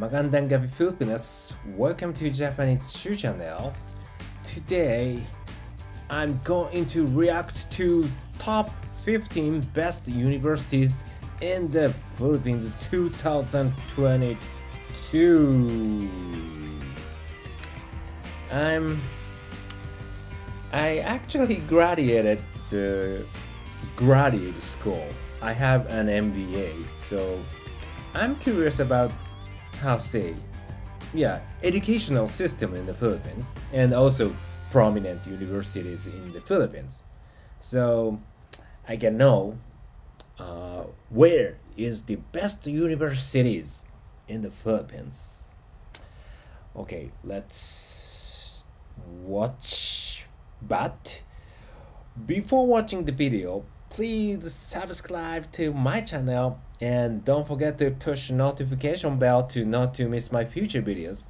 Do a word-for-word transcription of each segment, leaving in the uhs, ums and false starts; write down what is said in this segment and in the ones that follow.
Magandang gabi Philippines! Welcome to Japanese Shoe Channel. Today, I'm going to react to top fifteen best universities in the Philippines twenty twenty-two. I'm I actually graduated the graduate school. I have an M B A, so I'm curious about how say, yeah, educational system in the Philippines and also prominent universities in the Philippines. So I can know uh, where is the best universities in the Philippines. Okay, let's watch. But before watching the video, please subscribe to my channel and don't forget to push notification bell to not to miss my future videos.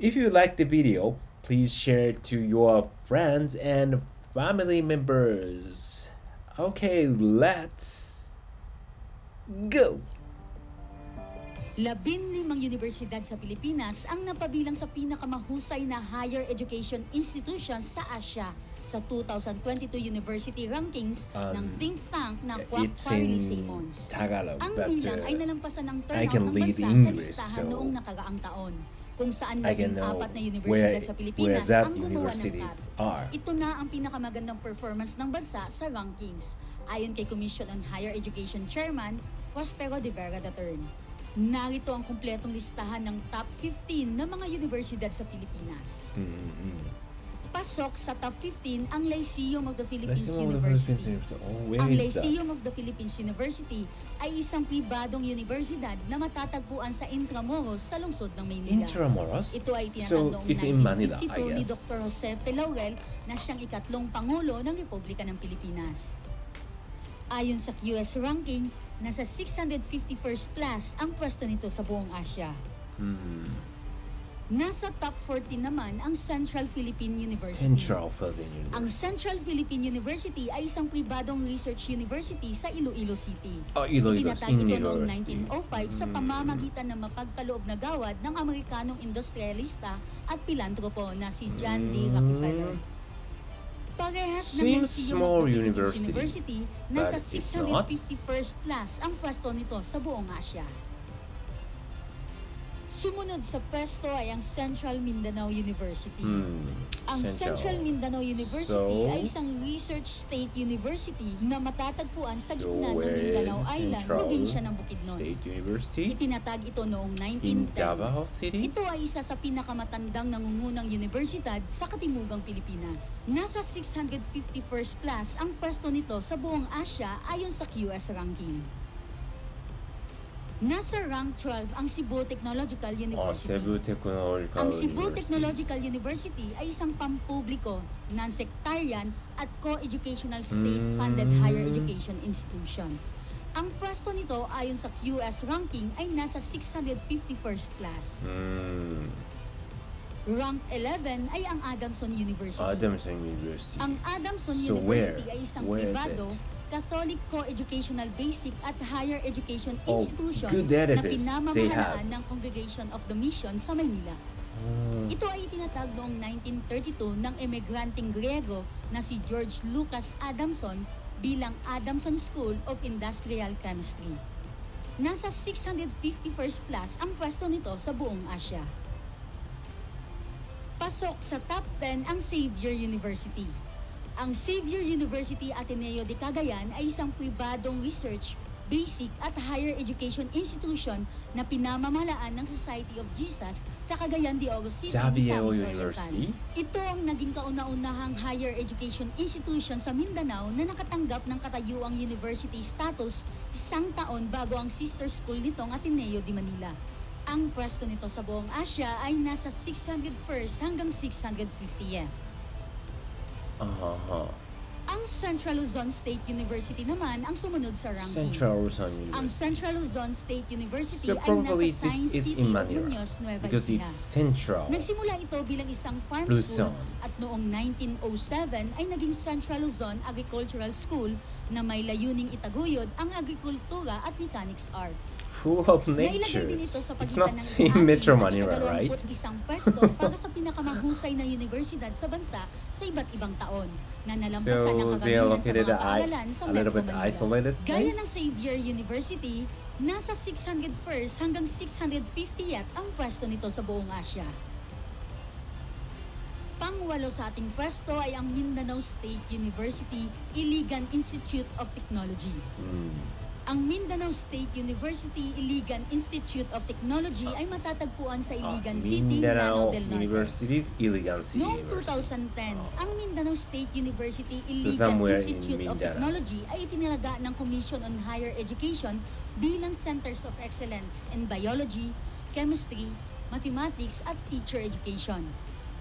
If you like the video, please share it to your friends and family members. Okay, let's go! Labing limang universidad sa Pilipinas ang napabilang sa pinakamahusay na higher education institutions sa Asia sa twenty twenty-two university rankings um, ng think tank na Quarterly Simons. Tagalog, ang bilang uh, ay nalampasan ng turnout ng bansa sa listahan so noong nakaraang taon, kung saan labing apat na universidad where, sa Pilipinas ang gumawa ng top. Ito na ang pinakamagandang performance ng bansa sa rankings, ayon kay Commission on Higher Education Chairman Prospero de Vera Duterte. Narito ang kumpletong listahan ng top fifteen na mga universidad sa Pilipinas. Mm-hmm. Pasok sa top fifteen ang Lyceum of the Philippines University. Ang Lyceum of the Philippines University ay isang pribadong universidad na matatagpuan sa Intramuros sa lungsod ng Manila. Intramuros? Ito ay tinatagong nineteen fifty-two ni Doctor Jose P. Laurel na siyang ikatlong Pangulo ng Republika ng Pilipinas. Ayon sa Q S ranking, nasa six hundred fifty-first plus ang pwesto nito sa buong Asia. Hmm. Nasa top forty naman ang Central Philippine University. Central Philippine University. Ang Central Philippine University ay isang pribadong research university sa Iloilo City. Oh, Iloilo City. Itinatag ito noong nineteen oh five mm. sa pamamagitan ng mapagkaloob na gawad ng Amerikanong industrialista at pilantropo na si John D. Rockefeller. Parehas ng small university, university nasa six hundred fifty-first plus ang pwesto nito sa buong Asia. Sumunod sa pwesto ay ang Central Mindanao University. Hmm, ang Central. Central Mindanao University so, ay isang research state university na matatagpuan sa gitna so ng Mindanao Island, probinsya ng Bukidnon. Itinatag ito noong nineteen ten. Davao City? Ito ay isa sa pinakamatandang nangungunang universidad sa Katimugang Pilipinas. Nasa six hundred fifty-first plus ang pwesto nito sa buong Asia ayon sa Q S ranking. Nasa rank twelve ang Cebu Technological University. Oh, Cebu Technological ang Cebu University. Technological University ay isang pampubliko, non-sectarian at co-educational state-funded mm. higher education institution. Ang pwesto nito ayon sa Q S ranking ay nasa six hundred fifty-first class. Mm. Rank eleven ay ang Adamson University. Adamson University. Ang Adamson so University where? ay isang where privado, Catholic co-educational basic at higher education oh, institution na pinamamahalaan ng Congregation of the Mission sa Manila. Uh, Ito ay itinatag noong nineteen thirty-two ng emigranteng Griego na si George Lucas Adamson bilang Adamson School of Industrial Chemistry. Nasa six hundred fifty-first plus ang pwesto nito sa buong Asia. Pasok sa top ten ang Xavier University. Ang Xavier University Ateneo de Cagayan ay isang pribadong research, basic at higher education institution na pinamamahalaan ng Society of Jesus sa Cagayan de Oro City sa Misamis Oriental. Ito ang naging kauna-unahang higher education institution sa Mindanao na nakatanggap ng katayuang university status isang taon bago ang sister school nitong Ateneo de Manila. Ang pwesto nito sa buong Asia ay nasa six hundred first hanggang six hundred fiftieth. Uh-huh. Ang Central Luzon State University naman ang sumunod sa ranking. Central Luzon University. Ang Central Luzon State University so, ay nasa Science City, Muñoz, Nueva Ecija. Nagsimula ito bilang isang farm Luzon. school at noong nineteen oh seven ay naging Central Luzon Agricultural School na may layuning itaguyod ang agrikultura at mechanics arts. Full of nature. It's not in Metro Manila, right? Isang pwesto para sa pinakamahusay na universidad sa bansa sa iba't ibang taon. So they are located a little bit isolated place. Gaya ng Xavier University, nasa six hundred first hanggang six hundred fiftieth ang pwesto nito sa buong Asia. Pangwalo sa ating pwesto ay ang Mindanao State University Iligan Institute of Technology. Mm. Ang Mindanao State University Iligan Institute of Technology uh, ay matatagpuan sa Iligan uh, City, Mindanao del Norte. Universities, Iligan City noong twenty ten, oh. Ang Mindanao State University Iligan so Institute in of Technology ay itinalaga ng Commission on Higher Education bilang Centers of Excellence in Biology, Chemistry, Mathematics at Teacher Education.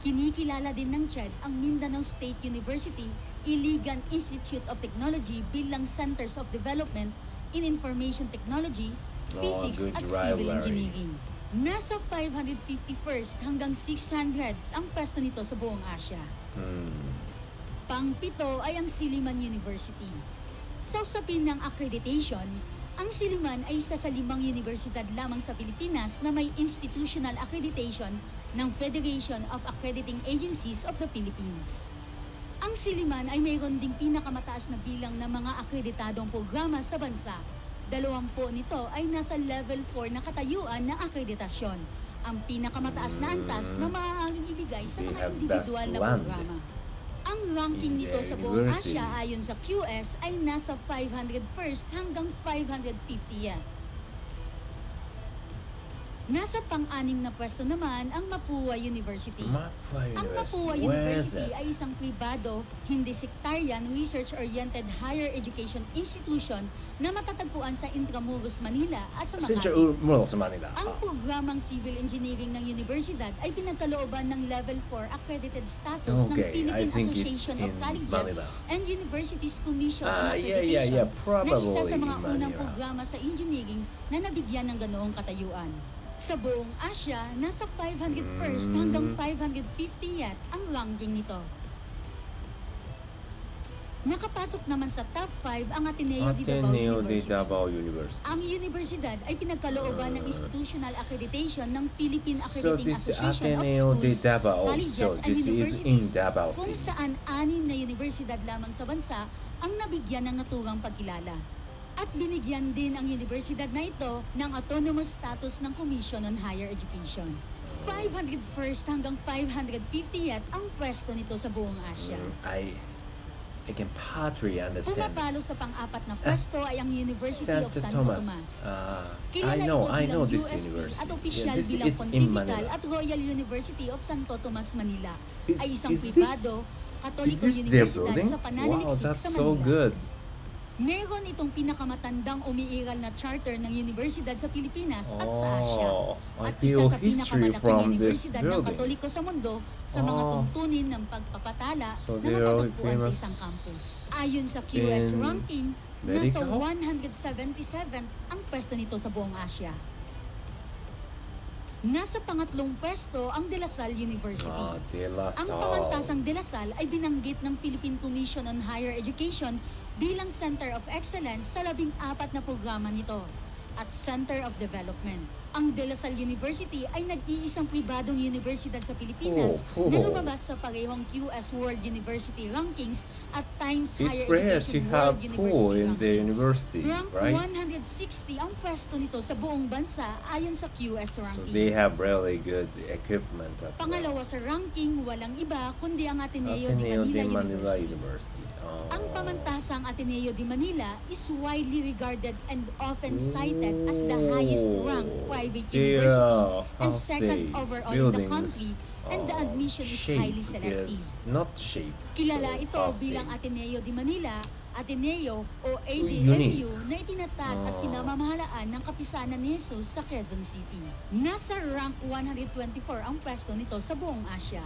Kinikilala din ng C H E D ang Mindanao State University Iligan Institute of Technology bilang Centers of Development in Information Technology, oh, Physics at Civil Engineering. Nasa five hundred fifty-first hanggang six hundreds ang pwesto nito sa buong Asia. Hmm. Pangpito ay ang Siliman University. Sa usapin ng accreditation, ang Siliman ay isa sa limang universidad lamang sa Pilipinas na may institutional accreditation ng Federation of Accrediting Agencies of the Philippines. Ang Siliman ay mayroon ding pinakamataas na bilang ng mga akreditadong programa sa bansa. Dalawampu nito ay nasa level four na katayuan na akreditasyon, ang pinakamataas na antas na maaaring ibigay sa mga individual na programa. Ang ranking nito sa buong Asia ayon sa Q S ay nasa five hundred first hanggang five hundred fiftieth. Nasa pang-anim na pwesto naman ang Mapua University. Mapua University. Ang Mapua University ay isang pribado, hindi sectarian, research-oriented higher education institution na matatagpuan sa Intramuros, Manila at sa Makati. Intramuros, Manila. Ang programang civil engineering ng universidad ay pinagkalooban ng level four accredited status okay, ng Philippine Association of Colleges Manila. and Universities Commission ah, on Accreditation yeah, yeah, yeah. Probably na isa sa mga unang programa sa engineering na nabigyan ng ganoong katayuan. Sa buong Asia, nasa five hundred first hanggang five hundred fiftieth ang ranking nito. Nakapasok naman sa top five ang Ateneo de Davao University. Ang universidad ay pinagkalooban ng institutional accreditation ng Philippine Accrediting Association of Schools Colleges and Universities, kung saan anim na universidad lamang sa bansa ang nabigyan ng naturang pagkilala. At binigyan din ang universidad na ito ng autonomous status ng Commission on Higher Education. five hundred first hanggang five hundred fiftieth ang pwesto nito sa buong Asia. Mm, I, I can partly understand. Pumapalo sa pang-apat na pwesto ay ang University Santo of Santo Tomas. Tomas. Uh, I know, I know this U S T university. At opisyal yeah, this bilang Pontifical at Royal University of Santo Tomas, Manila. Is, ay isang privado, Katoliko universidad sa pananaliksik wow, that's sa Manila. So good. Meron itong pinakamatandang umiiral na charter ng universidad sa Pilipinas oh, at sa Asia. At isa sa pinakamalaking universidad ng Katoliko sa mundo sa oh. mga tuntunin ng pagpapatala so na matatagpuan sa isang campus. Ayon sa Q S ranking, nasa one hundred seventy-seventh ang pwesto nito sa buong Asia. Nasa pangatlong pwesto ang De La Salle University. Ah, De La Salle. Ang pamantasang De La Salle ay binanggit ng Philippine Commission on Higher Education bilang Center of Excellence sa labing apat na programa nito at Center of Development. Ang De La Salle University ay nag-iisang pribadong universidad sa Pilipinas oh, oh. na lumabas sa parehong Q S World University Rankings at Times It's Higher Education World University Rankings. Rank one hundred sixty ang pwesto nito sa buong bansa ayon sa Q S ranking. So they have really good equipment. That's Pangalawa well. sa ranking, walang iba kundi ang Ateneo, Ateneo de Manila, de Manila University. University. Oh. Ang pamantasang Ateneo de Manila is widely regarded and often cited as the highest ranked private university yeah, and second overall buildings. in the country and oh, the admission is shape, highly selective. Yes. Not shape. Kilala so, ito I'll bilang say. Ateneo de Manila, Ateneo o A D M U na itinatag oh. at pinamamahalaan ng Kapisanan ni Jesus sa Quezon City. Nasa rank one hundred twenty-four ang pwesto nito sa buong Asia.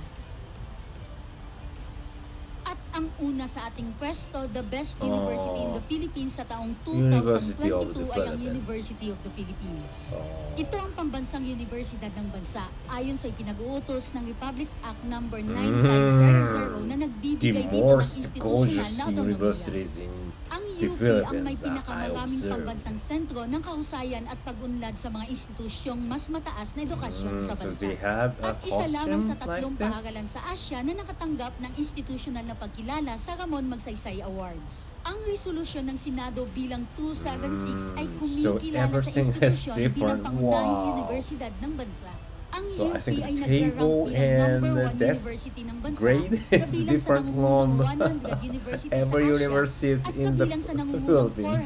At ang una sa ating pwesto, the best university oh, in the Philippines sa taong twenty twenty-two ay ang University of the Philippines. Oh. Ito ang pambansang universidad ng bansa ayon sa ipinag-uutos ng Republic Act number ninety-five hundred na nagbibigay dito ng institutional na autonomy. the Philippines ang may pinakamaraming pambansang sentro ng kahusayan at pag-unlad sa mga institusyong mas mataas na edukasyon mm, sa bansa. So at isa lamang sa tatlong like paaralan sa Asia na nakatanggap ng institutional na pagkilala sa Ramon Magsaysay Awards. Ang resolusyon ng Senado bilang two seventy-six mm, ay kumikilala so sa institusyon bilang pangunahing wow. universidad ng bansa. So I think the table and the desks grade is different from every universities in the Philippines.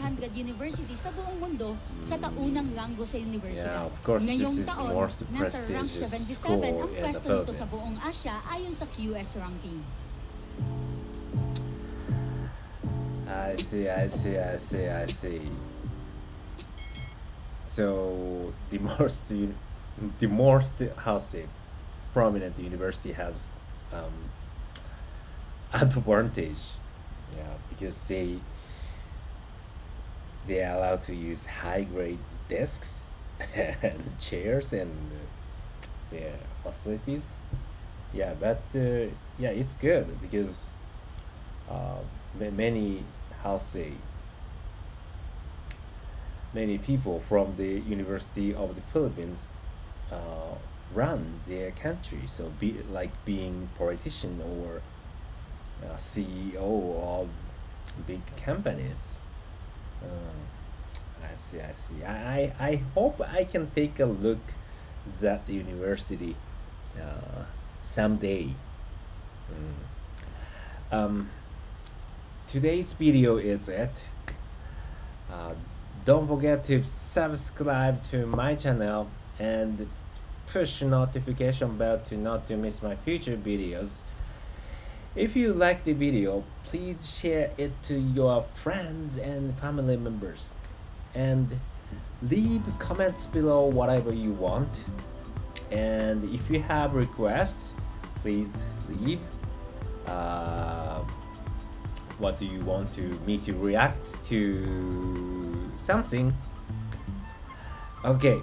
Yeah, of course, this is more prestigious score in the Philippines. I see, I see, I see, I see. So the most you. The most how say prominent university has um, advantage, yeah, because they they are allowed to use high grade desks and chairs and uh, their facilities, yeah. But uh, yeah, it's good because uh, many how say. many people from the University of the Philippines Uh, run their country, so be like being politician or uh, C E O of big companies. Uh, I see, I see. I, I, I hope I can take a look that university uh, someday. Mm. Um, today's video is it. Uh, don't forget to subscribe to my channel and push notification bell to not to miss my future videos. If you like the video, please share it to your friends and family members, and leave comments below whatever you want. And if you have requests, please leave uh, what do you want to me to react to something. Okay.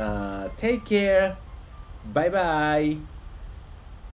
Uh, take care. Bye bye.